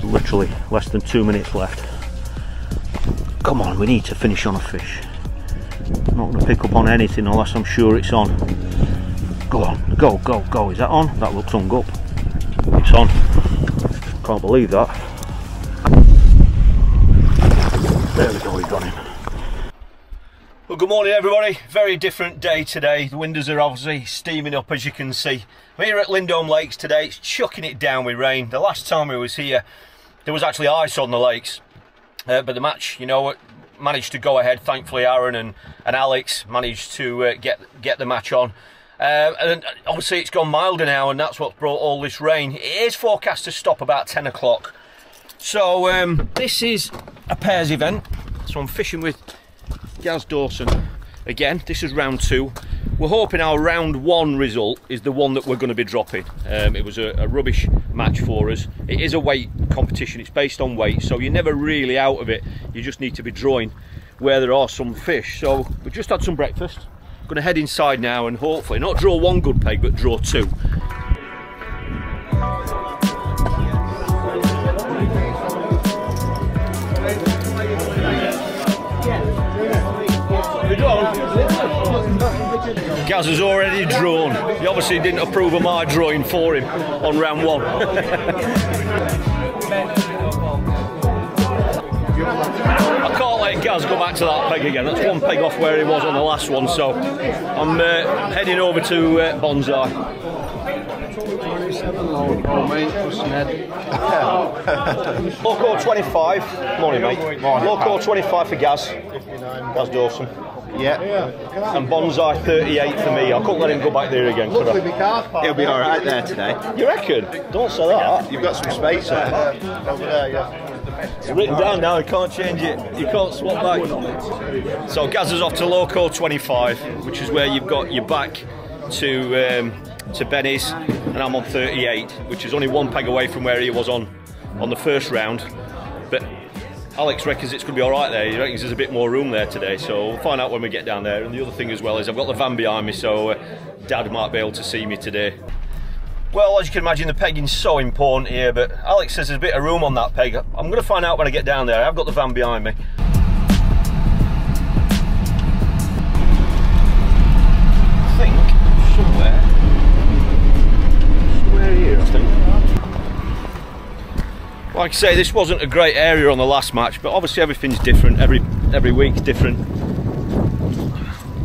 There's literally less than 2 minutes left. Come on, we need to finish on a fish. I'm not going to pick up on anything unless I'm sure it's on. Go on, go, go, go. Is that on? That looks hung up. It's on. Can't believe that. There we go, we've got him. Well, good morning everybody. Very different day today. The windows are obviously steaming up, as you can see. We're here at Lindholme Lakes today. It's chucking it down with rain. The last time we was here, there was actually ice on the lakes. But the match, you know what, managed to go ahead. Thankfully, Aaron and Alex managed to get the match on. And obviously, it's gone milder now, and that's what brought all this rain. It is forecast to stop about 10 o'clock. So this is a pairs event. So I'm fishing with Yaz Dawson again. This is round two. We're hoping our round one result is the one that we're going to be dropping. It was a rubbish match for us. It is a weight competition, it's based on weight, so you're never really out of it. You just need to be drawing where there are some fish. So we just had some breakfast. I'm going to head inside now and hopefully not draw one good peg but draw two. Gaz has already drawn. He obviously didn't approve of my drawing for him on round one. I can't let Gaz go back to that peg again. That's one peg off where he was on the last one, so I'm heading over to Banzai. 27 long, mate, Local 25. Morning, mate. Morning, Local 25 for Gaz. Gaz Dawson. Yeah. And Banzai 38 for me. I couldn't let him go back there again. Could I? He'll be alright there today. You reckon? Don't say that. You've got some space over there, yeah. It's written down now, you can't change it, you can't swap back. So Gaz is off to Local 25, which is where you've got your back to Benny's, and I'm on 38, which is only one peg away from where he was on the first round. But Alex reckons it's going to be alright there. He reckons there's a bit more room there today, so we'll find out when we get down there. And the other thing as well is I've got the van behind me, so Dad might be able to see me today. Well, as you can imagine, the pegging's so important here, but Alex says there's a bit of room on that peg. I'm going to find out when I get down there. I've got the van behind me. Like I say, this wasn't a great area on the last match, but obviously everything's different, every week's different.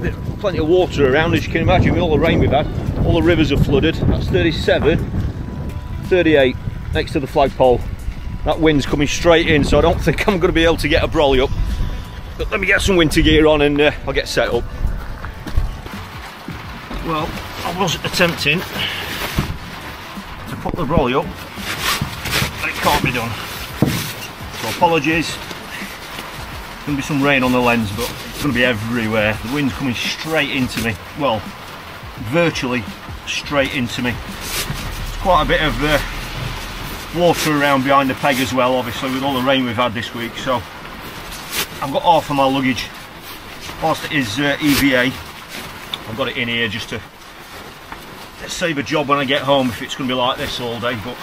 There's plenty of water around, as you can imagine, with all the rain we've had. All the rivers are flooded. That's 37, 38, next to the flagpole. That wind's coming straight in, so I don't think I'm going to be able to get a brolly up. But let me get some winter gear on and I'll get set up. Well, I was attempting to put the brolly up. Can't be done, so apologies. There's going to be some rain on the lens, but it's going to be everywhere. The wind's coming straight into me, well, virtually straight into me. There's quite a bit of water around behind the peg as well, obviously, with all the rain we've had this week. So I've got half of my luggage, whilst it is EVA, I've got it in here just to save a job when I get home if it's going to be like this all day. But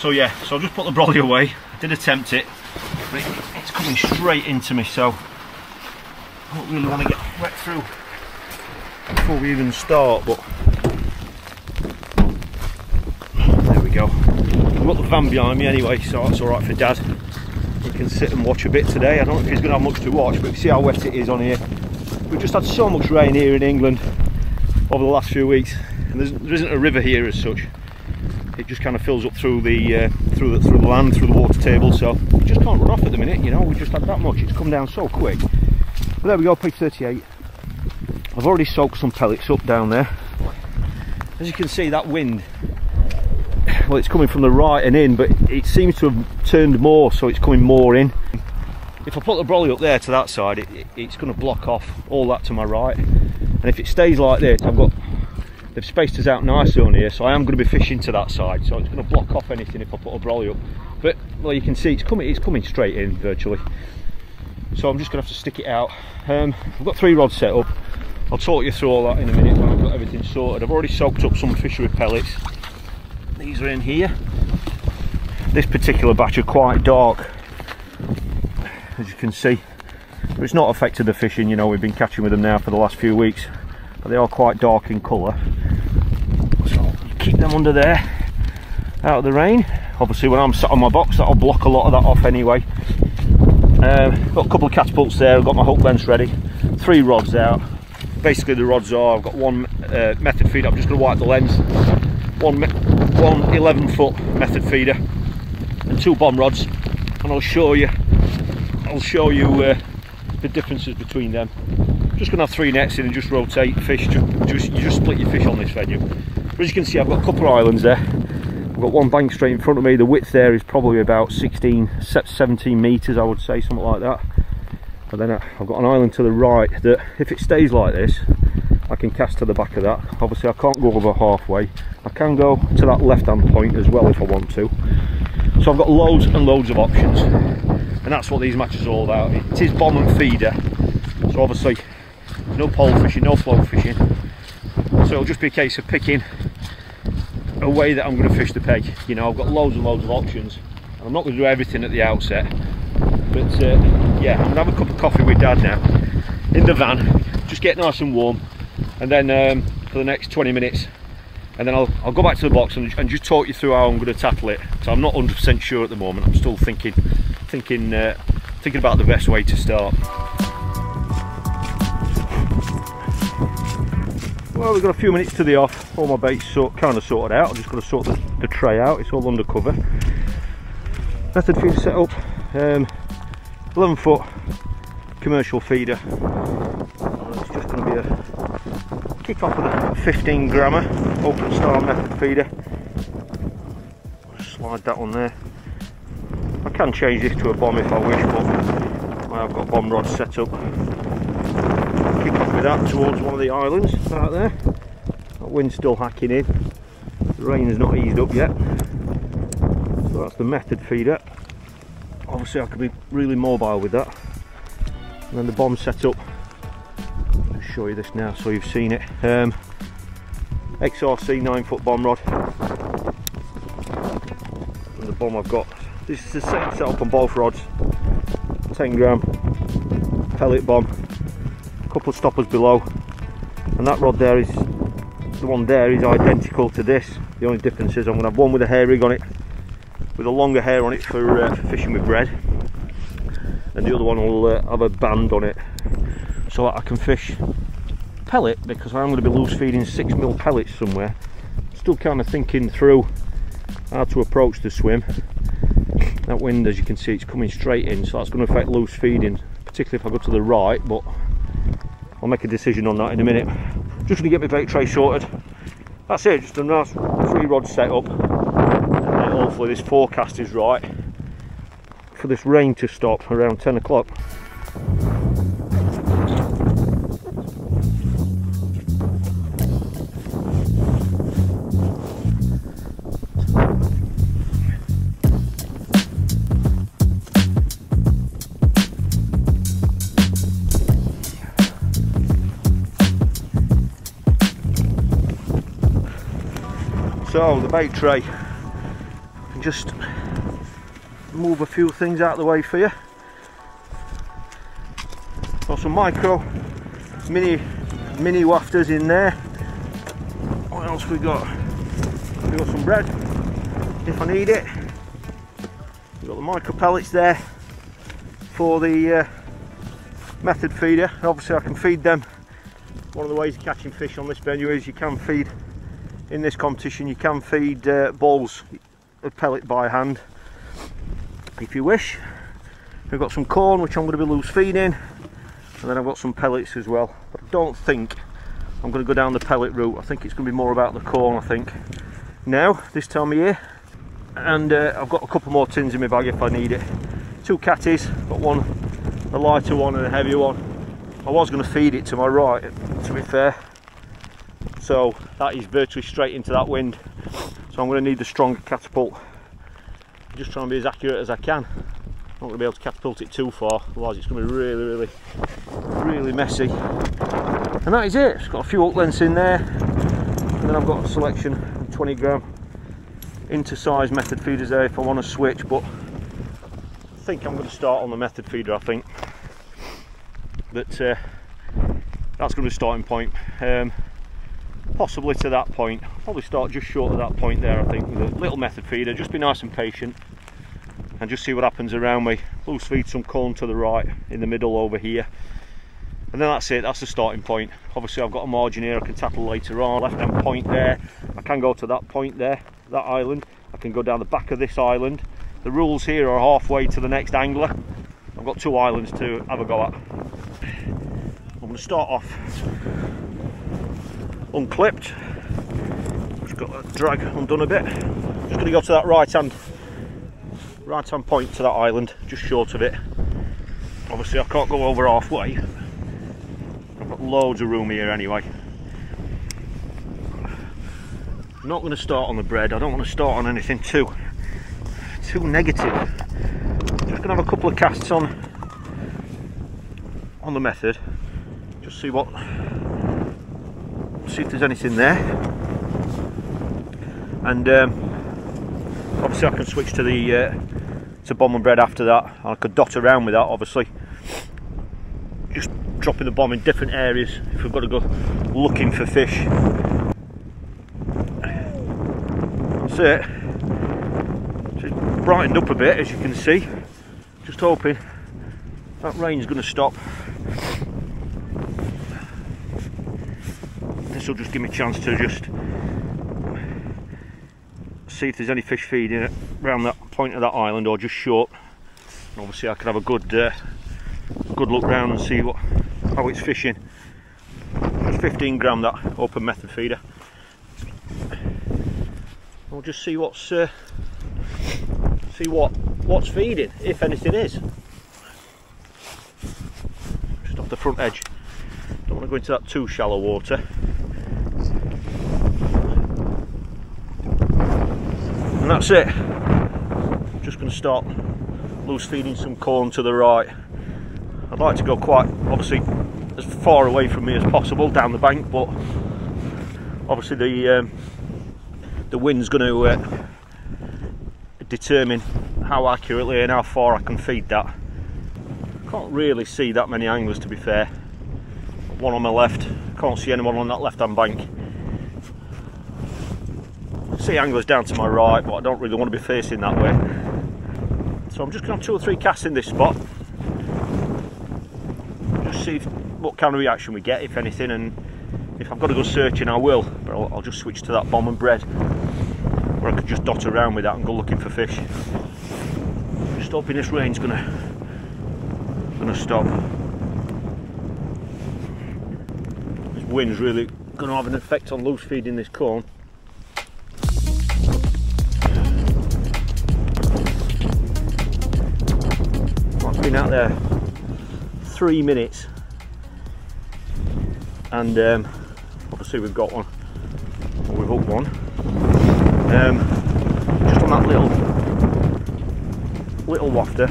so yeah, so I've just put the brolly away. I did attempt it, but it's coming straight into me, so I don't really want to get wet through before we even start, but there we go. I've got the van behind me anyway, so that's alright for Dad. He can sit and watch a bit today. I don't know if he's going to have much to watch, but you see how wet it is on here. We've just had so much rain here in England over the last few weeks, and there isn't a river here as such. It just kind of fills up through the land, through the water table, so we just can't run off at the minute, you know. We've just had that much, it's come down so quick. But there we go, peg 38. I've already soaked some pellets up down there. As you can see, that wind, well, it's coming from the right and in, but it seems to have turned more, so it's coming more in. If I put the brolly up there to that side, it's going to block off all that to my right, and if it stays like this, I've got, they've spaced us out nicely on here, so I am going to be fishing to that side, so it's going to block off anything if I put a brolly up. But well, you can see it's coming straight in virtually, so I'm just going to have to stick it out. I've got 3 rods set up. I'll talk you through all that in a minute when I've got everything sorted. I've already soaked up some fishery pellets. These are in here. This particular batch are quite dark, as you can see, but it's not affected the fishing. You know, we've been catching with them now for the last few weeks, but they are quite dark in colour, so keep them under there out of the rain. Obviously when I'm sat on my box, that'll block a lot of that off anyway. Got a couple of catapults there, I've got my hook lengths ready, 3 rods out. Basically the rods are, I've got one method feeder, I'm just going to wipe the lens, one 11-foot method feeder and 2 bomb rods, and I'll show you the differences between them. I'm just going to have 3 nets in and just rotate fish, you just split your fish on this venue. But as you can see, I've got a couple of islands there. I've got one bank straight in front of me. The width there is probably about 17 metres, I would say, something like that. And then I've got an island to the right that, if it stays like this, I can cast to the back of that. Obviously I can't go over halfway. I can go to that left hand point as well if I want to. So I've got loads and loads of options, and that's what these matches are all about. It is bomb and feeder, so obviously no pole fishing, no float fishing, so it'll just be a case of picking a way that I'm going to fish the peg. You know, I've got loads and loads of options. I'm not going to do everything at the outset, but yeah, I'm going to have a cup of coffee with Dad now in the van, just get nice and warm, and then for the next 20 minutes, and then I'll go back to the box and just talk you through how I'm going to tackle it. So I'm not 100% sure at the moment. I'm still thinking about the best way to start. Well, we've got a few minutes to the off. All my bait's kind of sorted out. I've just got to sort the tray out. It's all under cover. Method feeder set up. 11-foot commercial feeder. It's just going to be a kick off with a 15-grammer open style method feeder. Just slide that on there. I can change this to a bomb if I wish, but I've got bomb rods set up. That towards one of the islands out there. That wind's still hacking in. The rain has not eased up yet. So that's the method feeder. Obviously I can be really mobile with that. And then the bomb setup. I'll show you this now so you've seen it. XRC 9-foot bomb rod. And the bomb I've got. This is the same setup on both rods. 10-gram pellet bomb. Couple of stoppers below, and that rod there is the one there is identical to this. The only difference is I'm going to have one with a hair rig on it, with a longer hair on it for fishing with bread, and the other one will have a band on it so that I can fish pellet, because I'm going to be loose feeding 6mm pellets somewhere. Still kind of thinking through how to approach the swim. That wind, as you can see, it's coming straight in, so that's going to affect loose feeding, particularly if I go to the right, but I'll make a decision on that in a minute. Just going to get my bait tray sorted. That's it, just a nice 3 rod setup. And hopefully this forecast is right for this rain to stop around 10 o'clock. So the bait tray, I can just move a few things out of the way for you. Got some micro, mini wafters in there. What else we got? We got some bread, if I need it. We got the micro pellets there for the method feeder. Obviously I can feed them. One of the ways of catching fish on this venue is you can feed. In this competition you can feed balls of pellet by hand if you wish. We've got some corn which I'm going to be loose feeding, and then I've got some pellets as well, but I don't think I'm going to go down the pellet route. I think it's going to be more about the corn, I think, now this time of year. And I've got a couple more tins in my bag if I need it. 2 catties, got one, a lighter one and a heavier one. I was going to feed it to my right, to be fair. So that is virtually straight into that wind, so I'm going to need the stronger catapult. I'm just trying to be as accurate as I can. I'm not going to be able to catapult it too far, otherwise it's going to be really messy. And that is it. It's got a few hook lengths in there, and then I've got a selection of 20-gram into size method feeders there if I want to switch, but I think I'm going to start on the method feeder. I think that's going to be a starting point, possibly to that point. I'll probably start just short of that point there, I think, with a little method feeder. Just be nice and patient and just see what happens around me. Loose feed some corn to the right in the middle over here, and then that's it. That's the starting point. Obviously I've got a margin here I can tackle later on. Left hand point there, I can go to that point there, that island. I can go down the back of this island. The rules here are halfway to the next angler. I've got two islands to have a go at. I'm going to start off unclipped, just got that drag undone a bit. Just going to go to that right hand point to that island, just short of it. Obviously I can't go over halfway, I've got loads of room here anyway. I'm not going to start on the bread, I don't want to start on anything too negative. Just going to have a couple of casts on the method, just see if there's anything there, and obviously I can switch to the to bomb and bread after that, and I could dot around with that. Obviously just dropping the bomb in different areas if we've got to go looking for fish. That's it. It's brightened up a bit, as you can see. Just hoping that rain's going to stop. This will just give me a chance to just see if there's any fish feeding around that point of that island or just short. And obviously I can have a good look round and see how it's fishing. It's 15 gram that open method feeder. We'll just see what's feeding, if anything is. Just off the front edge. Don't want to go into that too shallow water. And that's it. I'm just going to start loose feeding some corn to the right. I'd like to go quite, obviously, as far away from me as possible down the bank, but obviously the wind's going to determine how accurately and how far I can feed that. Can't really see that many anglers, to be fair. One on my left, can't see anyone on that left hand bank. I see anglers down to my right, but I don't really want to be facing that way. So I'm just going to have 2 or 3 casts in this spot. Just see what kind of reaction we get, if anything, and if I've got to go searching I will, but I'll just switch to that bomb and bread where I could just dot around with that and go looking for fish. Just hoping this rain's gonna stop. This wind's really gonna have an effect on loose feeding this corn. I've been out there 3 minutes and obviously we've got one, or we've hooked one, just on that little wafter.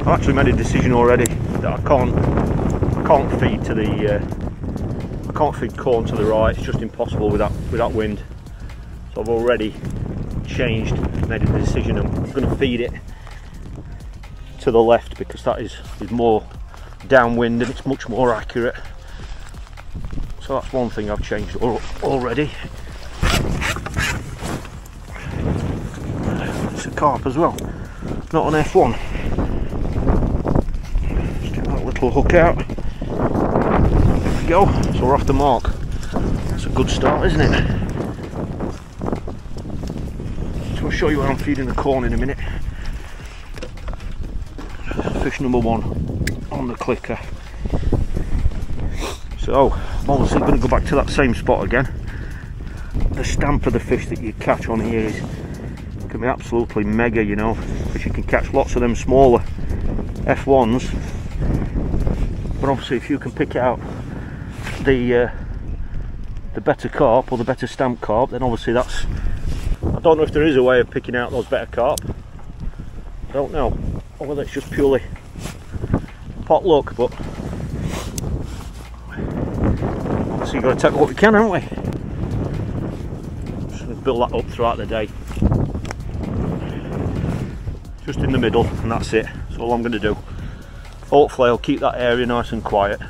I've actually made a decision already that I can't feed to the I can't feed corn to the right. It's just impossible with that wind. So I've already changed, made a decision. I'm going to feed it to the left because that is more downwind and it's much more accurate. So that's one thing I've changed already. It's a carp as well, not an F1. Just get that little hook out. There we go, so we're off the mark. That's a good start, isn't it? So I'll show you where I'm feeding the corn in a minute. Fish number one on the clicker. So I'm obviously going to go back to that same spot again. The stamp of the fish that you catch on here can be absolutely mega, you know, because you can catch lots of them smaller F1s, but obviously if you can pick out the better carp or the better stamp carp, then obviously that's, I don't know if there is a way of picking out those better carp, I don't know, or whether it's just purely pot luck, but so you've got to take what we can, haven't we? So build that up throughout the day. Just in the middle, and that's it. That's all I'm going to do. Hopefully I'll keep that area nice and quiet.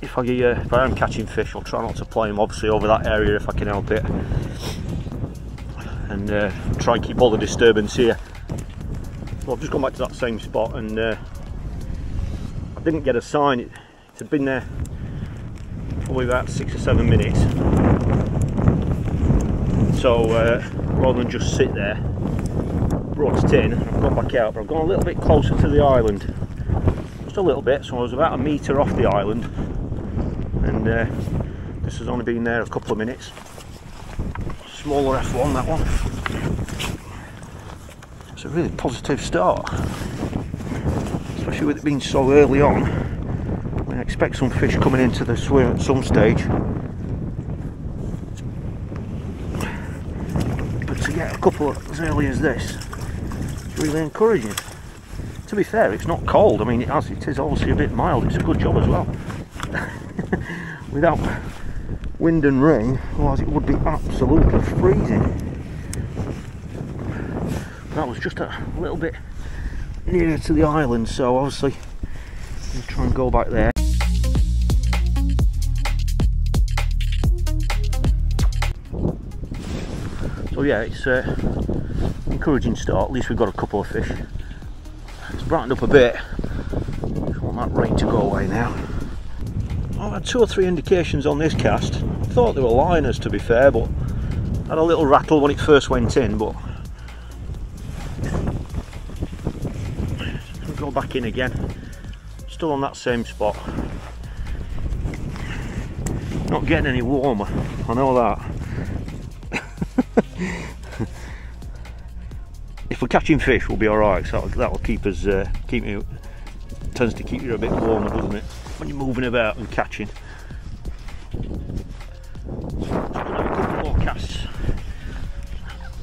If I am catching fish, I'll try not to play them obviously over that area if I can help it, and try and keep all the disturbance here. Well, I've just gone back to that same spot, and I didn't get a sign. It had been there probably about 6 or 7 minutes, so rather than just sit there, brought it in, I've gone back out, but I've gone a little bit closer to the island, just a little bit, so I was about 1 metre off the island, and this has only been there a couple of minutes. Smaller F1, that one. It's a really positive start, especially with it being so early on. I mean, I expect some fish coming into the swim at some stage, but to get a couple as early as this, it's really encouraging. To be fair, it's not cold. I mean, as it is obviously a bit mild, it's a good job as well. Without wind and rain, otherwise it would be absolutely freezing. That was just a little bit nearer to the island, so obviously I'm going to try and go back there. So yeah, it's an encouraging start. At least we've got a couple of fish. It's brightened up a bit. Just want that rain to go away now. I've had 2 or 3 indications on this cast. I thought they were liners, to be fair, but I had a little rattle when it first went in, but I'll go back in again. Still on that same spot. Not getting any warmer, I know that. If we're catching fish, we'll be alright, so that'll keep us, tends to keep you a bit warmer, doesn't it? When you're moving about and catching. Just gonna have a couple more casts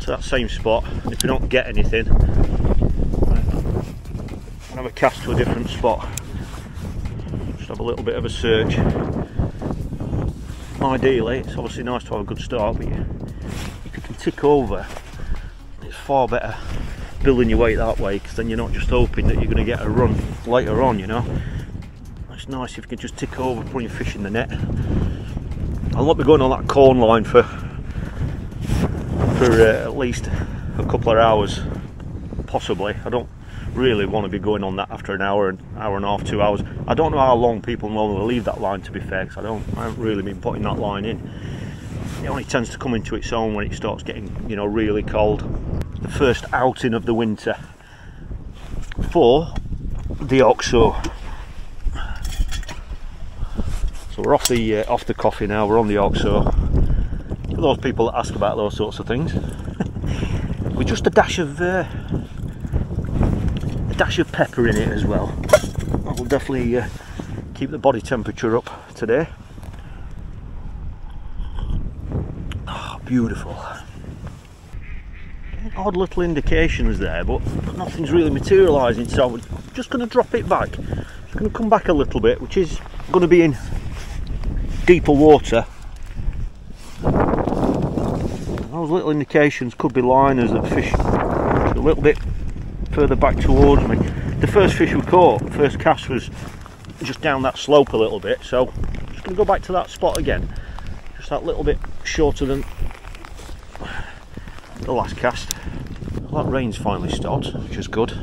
to that same spot. If we don't get anything, I'll have a cast to a different spot. Just have a little bit of a search. Ideally, it's obviously nice to have a good start, but if you can tick over, it's far better building your weight that way, because then you're not just hoping that you're going to get a run later on, you know. It's nice if you can just tick over, put your fish in the net. I'll not be going on that corn line for at least a couple of hours, possibly. I don't really want to be going on that after an hour and a half, 2 hours. I don't know how long people normally leave that line, to be fair, because I haven't really been putting that line in. It only tends to come into its own when it starts getting, you know, really cold. The first outing of the winter for the OXO. We're off the coffee now. We're on the OXO. For those people that ask about those sorts of things, we're just a dash of pepper in it as well. That will definitely keep the body temperature up today. Oh, beautiful. Odd little indications there, but nothing's really materialising. So we're just going to drop it back. It's going to come back a little bit, which is going to be in deeper water. Those little indications could be liners that fish a little bit further back towards me. The first fish we caught, first cast, was just down that slope a little bit, so I'm just going to go back to that spot again, just that little bit shorter than the last cast. Well, that rain's finally stopped, which is good,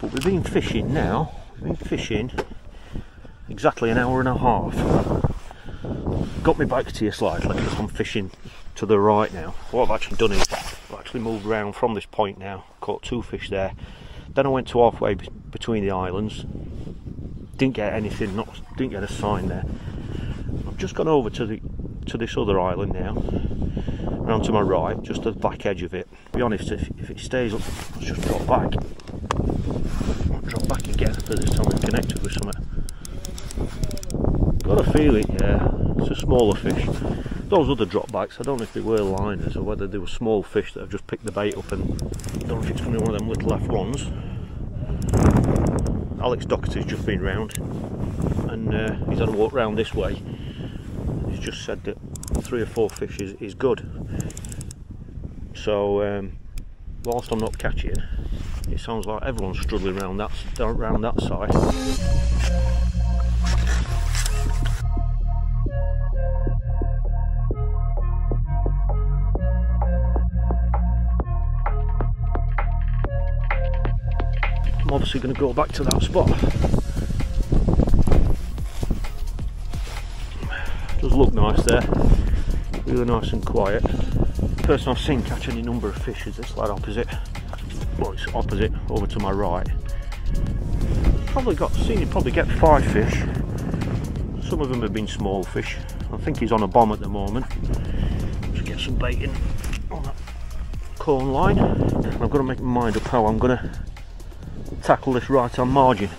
but we've been fishing now, we've been fishing exactly 1.5 hours. Got me back to you slightly because I'm fishing to the right now. What I've actually done is I've actually moved round from this point now, caught 2 fish there, then I went to halfway between the islands, didn't get anything, didn't get a sign there. I've just gone over to this other island now, round to my right, just the back edge of it. To be honest, if it stays up, let's just drop back. I'll drop back again for this time I've connected with something. Got a feeling, yeah, it's a smaller fish. Those other drop backs, I don't know if they were liners or whether they were small fish that have just picked the bait up, and I don't know if it's going to be one of them little F1s. Alex Docherty's just been round, and he's had a walk round this way, has just said that 3 or 4 fish is good. So whilst I'm not catching, it sounds like everyone's struggling around that side. I'm obviously going to go back to that spot. Does look nice there, really nice and quiet. The person I've seen catch any number of fish is this lad opposite. Well, it's opposite, over to my right. Probably get 5 fish. Some of them have been small fish. I think he's on a bomb at the moment. Just get some bait in on that corn line. I've got to make my mind up how I'm going to tackle this right on margin.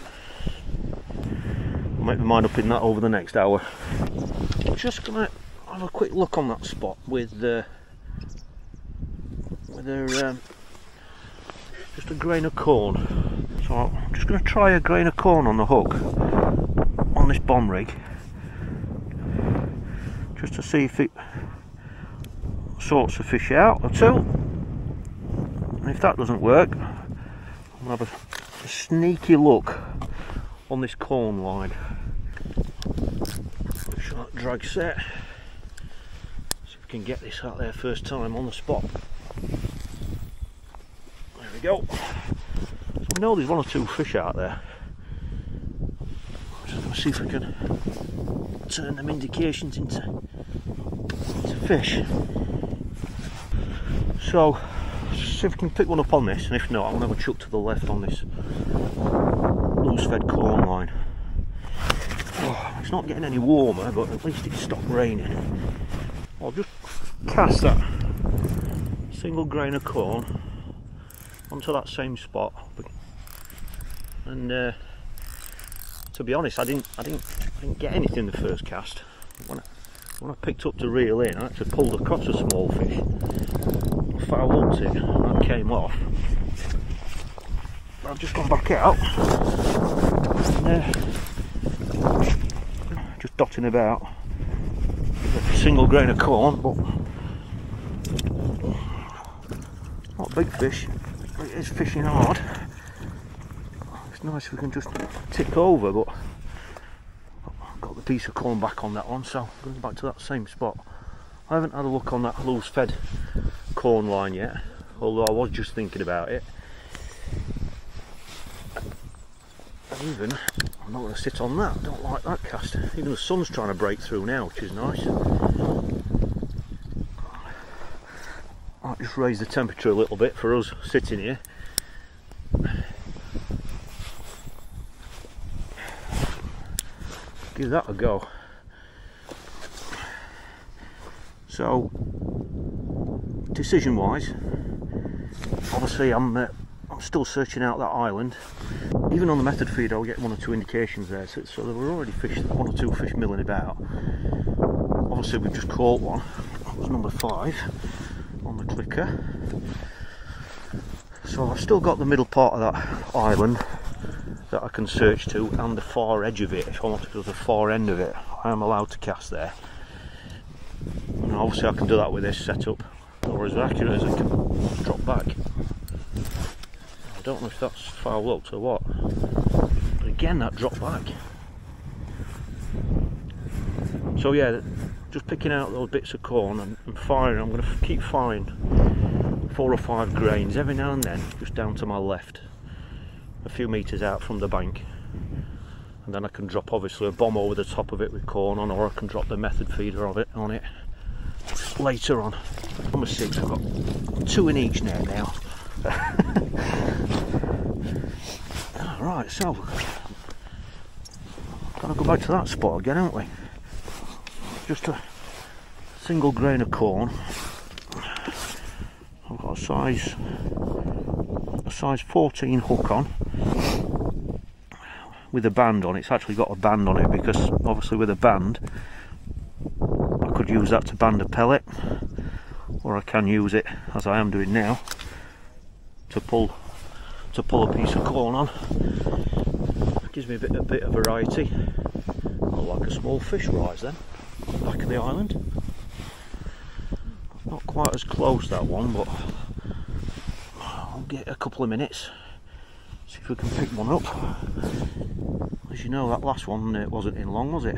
I'll make my mind up in that over the next hour. I'm just gonna have a quick look on that spot with just a grain of corn. So I'm just gonna try a grain of corn on the hook on this bomb rig, just to see if it sorts the fish out or two. And if that doesn't work, I'm gonna have a sneaky look on this corn line. Sharp drag set. See if we can get this out there first time on the spot. There we go. So we know there's 1 or 2 fish out there. I'm just gonna see if I can turn them indications into fish. So see if we can pick one up on this, and if not, I'll have a chuck to the left on this loose-fed corn line. Oh, it's not getting any warmer, but at least it's stopped raining. I'll just cast that single grain of corn onto that same spot, and to be honest, I didn't get anything the first cast. When I picked up the reel in, I actually pulled across a small fish. I want it, that came off. I've just gone back out and just dotting about a single grain of corn, but not a big fish, but it is fishing hard. It's nice if we can just tick over, but I've got the piece of corn back on that one, so I'm going back to that same spot. I haven't had a look on that loose fed corn line yet, although I was just thinking about it. And even, I'm not going to sit on that, I don't like that cast. Even the sun's trying to break through now, which is nice. Might just raise the temperature a little bit for us sitting here. Give that a go. So, decision wise, obviously I'm still searching out that island. Even on the method feed I'll get 1 or 2 indications there, so there were already fish, 1 or 2 fish milling about. Obviously we've just caught one, that was number 5 on the clicker. So I've still got the middle part of that island that I can search to, and the far edge of it, if I want to go to the far end of it, I am allowed to cast there. And obviously I can do that with this setup, or as accurate as I can drop back. I don't know if that's foul up or what, but again that drop back. So yeah, just picking out those bits of corn and firing. I'm going to keep firing 4 or 5 grains every now and then, just down to my left, a few metres out from the bank, and then I can drop obviously a bomb over the top of it with corn on, or I can drop the method feeder of it on it later on. Number 6, I've got 2 in each net now. Right, so we're going to go back to that spot again, aren't we? Just a single grain of corn. I've got a size 14 hook on with a band on. It's actually got a band on it, because obviously with a band I could use that to band a pellet, or I can use it, as I am doing now, to pull a piece of corn on. It gives me a bit of variety. Not like a small fish rise then. back of the island. Not quite as close that one, but I'll get a couple of minutes, see if we can pick one up. As you know, that last one wasn't in long, was it?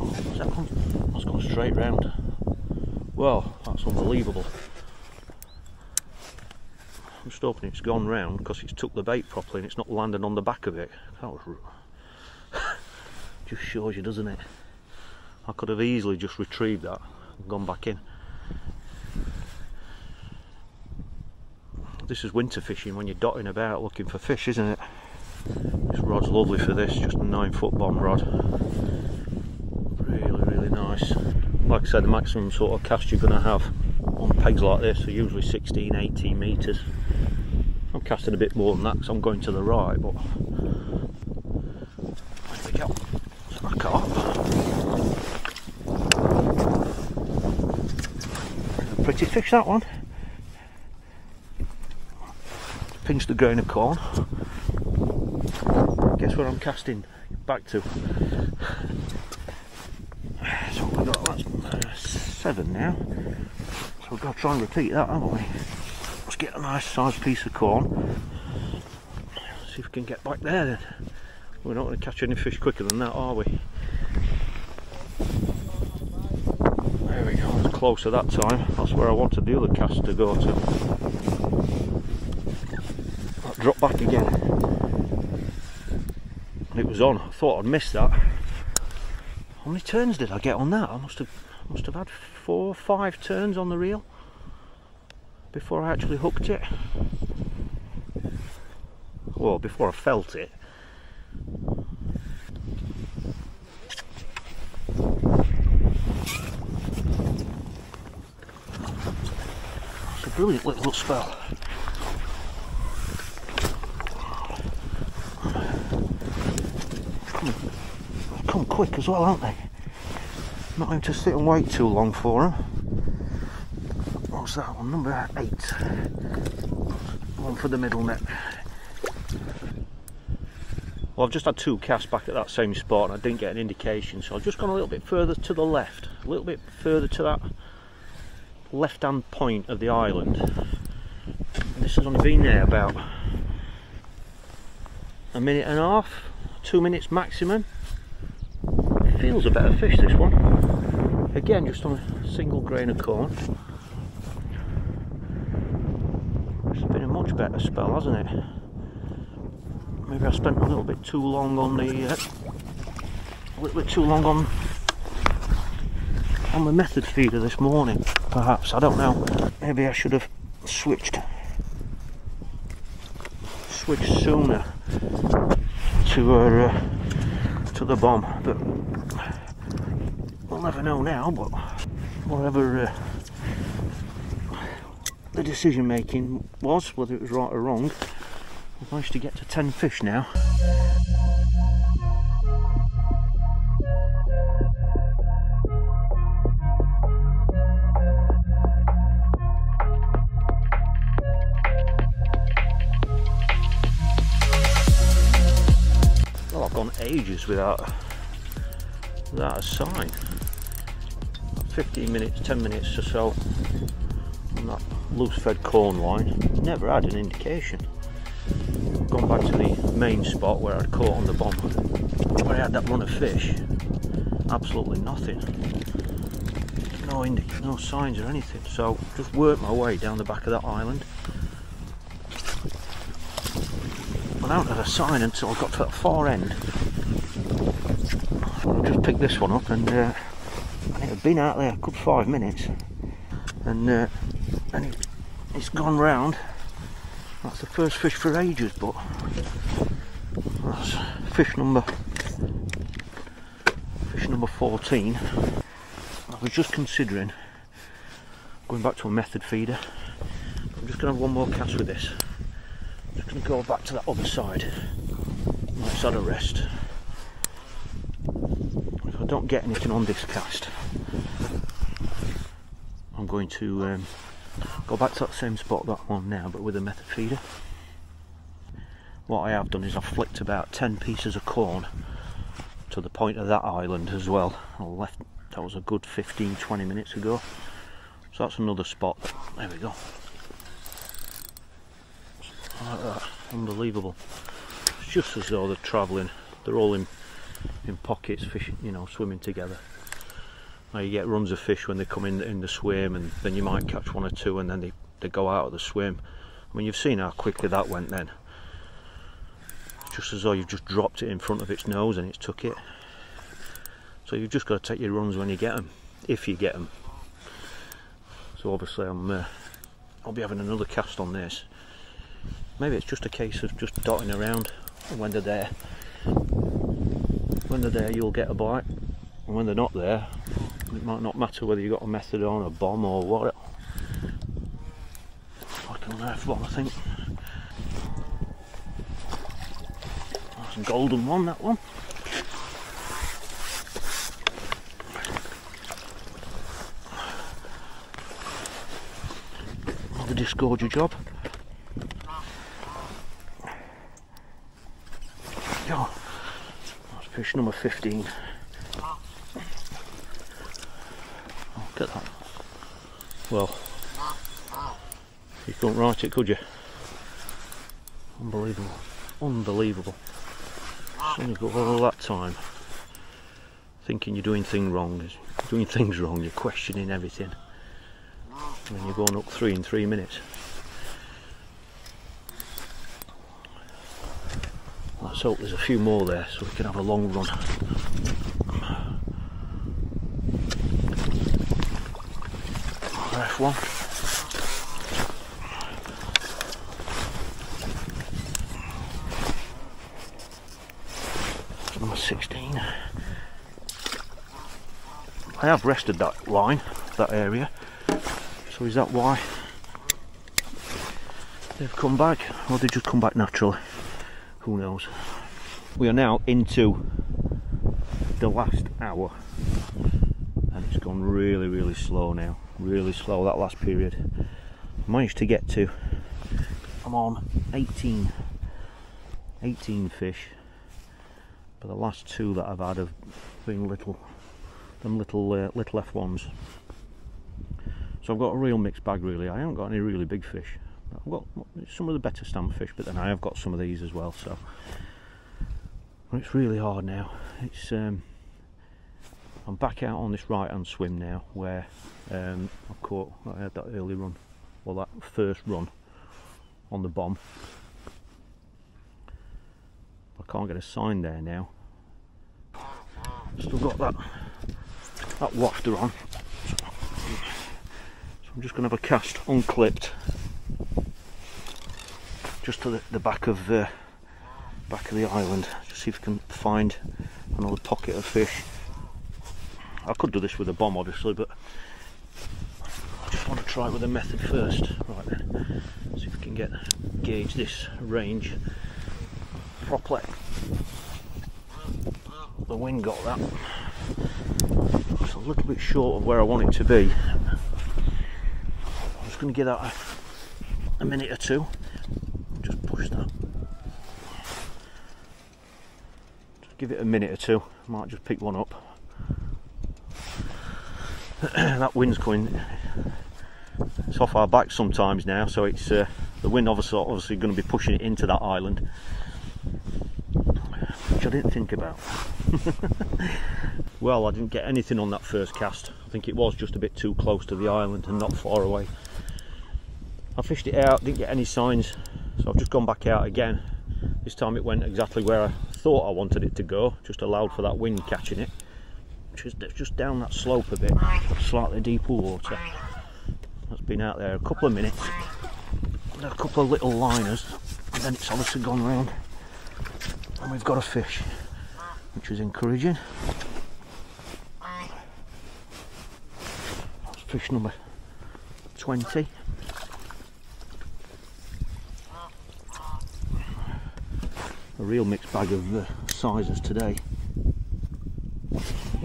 Oh, has that gone? That's gone straight round. Well, that's unbelievable. I'm just hoping it's gone round because it's took the bait properly and it's not landing on the back of it. That was just shows you, doesn't it? I could have easily just retrieved that and gone back in. This is winter fishing when you're dotting about looking for fish, isn't it? This rod's lovely for this, just a 9-foot bomb rod. Really, really nice. Like I said, the maximum sort of cast you're going to have on pegs like this are usually 16, 18 metres. I'm casting a bit more than that because I'm going to the right, but there we go. Let's back up. Pretty fish, that one. Pinch the grain of corn. Guess where I'm casting back to. So we've got, that's 7 now. So we've got to try and repeat that, haven't we? Let's get a nice sized piece of corn. See if we can get back there then. We're not going to catch any fish quicker than that, are we? There we go, it's closer that time. That's where I wanted the other cast to go to. That dropped back again. It was on. I thought I'd missed that. How many turns did I get on that? I must have had 4 or 5 turns on the reel before I actually hooked it. Well, before I felt it. It's a brilliant little spell. Come quick as well, aren't they? Not having to sit and wait too long for them. What's that one? Number 8. One for the middle net. Well, I've just had 2 casts back at that same spot and I didn't get an indication, so I've just gone a little bit further to the left, a little bit further to that left hand point of the island. And this has only been there about a minute and a half, 2 minutes maximum. Feels a better fish, this one. Again, just on a single grain of corn. It's been a much better spell, hasn't it? Maybe I spent a little bit too long on the on the method feeder this morning, perhaps. I don't know. Maybe I should have switched sooner to the bomb, but we'll never know now. But whatever the decision making was, whether it was right or wrong, I've managed to get to 10 fish now. Well, I've gone ages without a sign. 15 minutes, 10 minutes or so on that loose fed corn line. Never had an indication. I've gone back to the main spot where I caught on the bomb, where I had that run of fish. Absolutely nothing. No signs or anything. So just worked my way down the back of that island. I haven't had a sign until I got to that far end. I just picked this one up, and it had been out there a good 5 minutes, and it's gone round. That's the first fish for ages, but that's fish number 14. I was just considering going back to a method feeder. I'm just going to have one more cast with this. I'm just going to go back to that other side. Let's have a rest. If I don't get anything on this cast, I'm going to go back to that same spot, that one now, but with a method feeder. What I have done is I've flicked about 10 pieces of corn to the point of that island as well. I left, that was a good 15-20 minutes ago. So that's another spot. There we go. Like that. Unbelievable. It's just as though they're travelling. They're all in pockets, fishing, you know, swimming together. Now you get runs of fish when they come in the swim, and then you might catch one or two, and then they go out of the swim. I mean, you've seen how quickly that went then. It's just as though you've just dropped it in front of its nose and it's took it. So you've just got to take your runs when you get them, if you get them. So obviously I'll be having another cast on this. Maybe it's just a case of just dotting around, and when they're there. When they're there you'll get a bite, and when they're not there it might not matter whether you've got a methadone, a bomb or what. Like a nerf bomb, I think. That's a golden one, that one. Another disgorger job. Fish number 15. Oh, look at that. Well, you couldn't write it, could you? Unbelievable. Unbelievable. As soon as you've got all that time thinking you're doing things wrong, you're questioning everything. And then you're going up three in 3 minutes. Let's hope there's a few more there so we can have a long run. There's one. Number 16. I have rested that line, that area. So is that why they've come back? Or they just come back naturally? Who knows? We are now into the last hour and it's gone really, really slow now. Really slow, that last period. I managed to get to, I'm on 18 fish, but the last two that I've had have been little F1s. So I've got a real mixed bag really. I haven't got any really big fish. I've got some of the better stamp fish, but then I have got some of these as well, so it's really hard now. It's I'm back out on this right hand swim now where I caught, I had that early run, well that first run on the bomb. I can't get a sign there now. Still got that wafter on, so I'm just going to have a cast unclipped just to the back of the island, just see if we can find another pocket of fish. I could do this with a bomb obviously, but I just want to try it with a method first. Right then, see if we can gauge this range properly. The wind got that. It's a little bit short of where I want it to be. I'm just going to give that a minute or two. Just push that. Just give it a minute or two. Might just pick one up. That wind's coming. It's off our back sometimes now, so it's the wind obviously going to be pushing it into that island, which I didn't think about. Well, I didn't get anything on that first cast. I think it was just a bit too close to the island and not far away. I fished it out, didn't get any signs. So I've just gone back out again. This time it went exactly where I thought I wanted it to go, just allowed for that wind catching it, which is just down that slope a bit, slightly deeper water. That's been out there a couple of minutes, and a couple of little liners, and then it's obviously gone round and we've got a fish, which is encouraging. That's fish number 20. A real mixed bag of sizes today. Oh,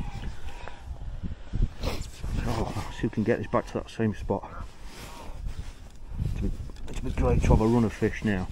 let's see if we can get this back to that same spot. It's a great to have a run of fish now.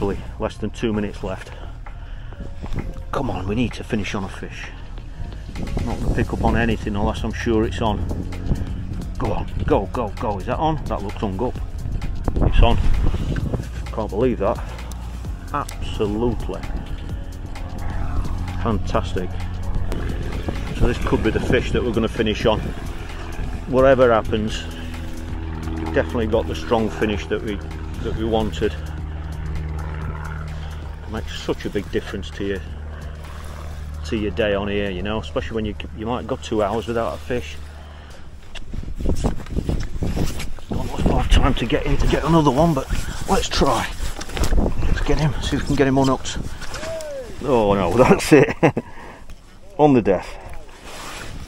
literally less than 2 minutes left. Come on, we need to finish on a fish. I'm not going to pick up on anything unless I'm sure it's on. Go on, go, go, go. Is that on? That looks hung up. It's on. Can't believe that. Absolutely fantastic. So this could be the fish that we're going to finish on. Whatever happens, we've definitely got the strong finish that we wanted. It makes such a big difference to your day on here, you know, especially when you might go 2 hours without a fish. Not much more time to get in to get another one, but let's try. Let's get him, see if we can get him unhooked. Oh no, that's it. On the death.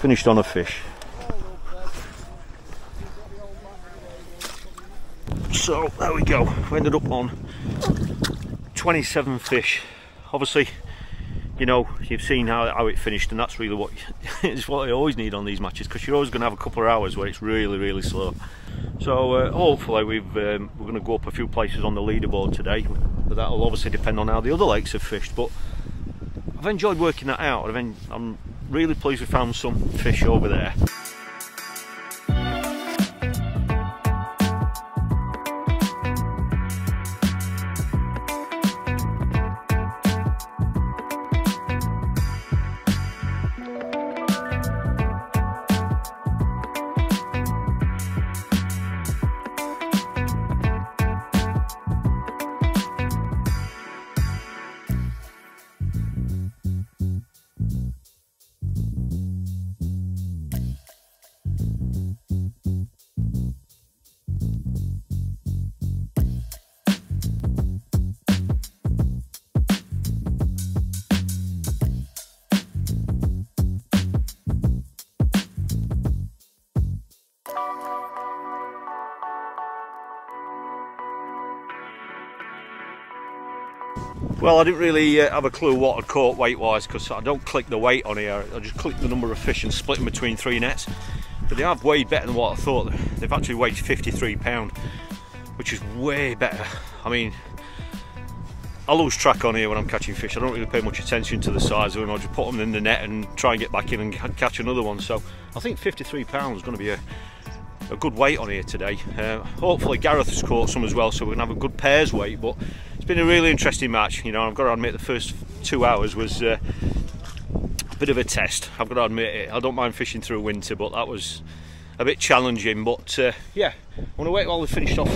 Finished on a fish. So there we go, we ended up on 27 fish. Obviously, you know, you've seen how it finished, and that's really what it's what I always need on these matches, because you're always going to have a couple of hours where it's really, really slow. So hopefully we're going to go up a few places on the leaderboard today, but that'll obviously depend on how the other lakes have fished. But I've enjoyed working that out. I'm really pleased we found some fish over there. Well, I didn't really have a clue what I'd caught weight-wise, because I don't click the weight on here. I just click the number of fish and split them between three nets. But they have weighed better than what I thought. They've actually weighed 53 pounds, which is way better. I mean, I lose track on here when I'm catching fish. I don't really pay much attention to the size of them. I just put them in the net and try and get back in and catch another one. So I think 53 pounds is going to be a good weight on here today. Hopefully Gareth has caught some as well, so we're going to have a good pair's weight. But it's been a really interesting match, you know. I've got to admit, the first 2 hours was a bit of a test. I've got to admit it. I don't mind fishing through winter, but that was a bit challenging. But yeah, I'm going to wait while we finished off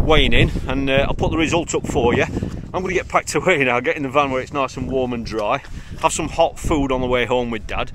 weighing in, and I'll put the result up for you. I'm going to get packed away now, get in the van where it's nice and warm and dry, have some hot food on the way home with Dad.